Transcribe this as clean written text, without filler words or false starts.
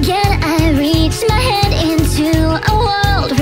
again I reach my head into a world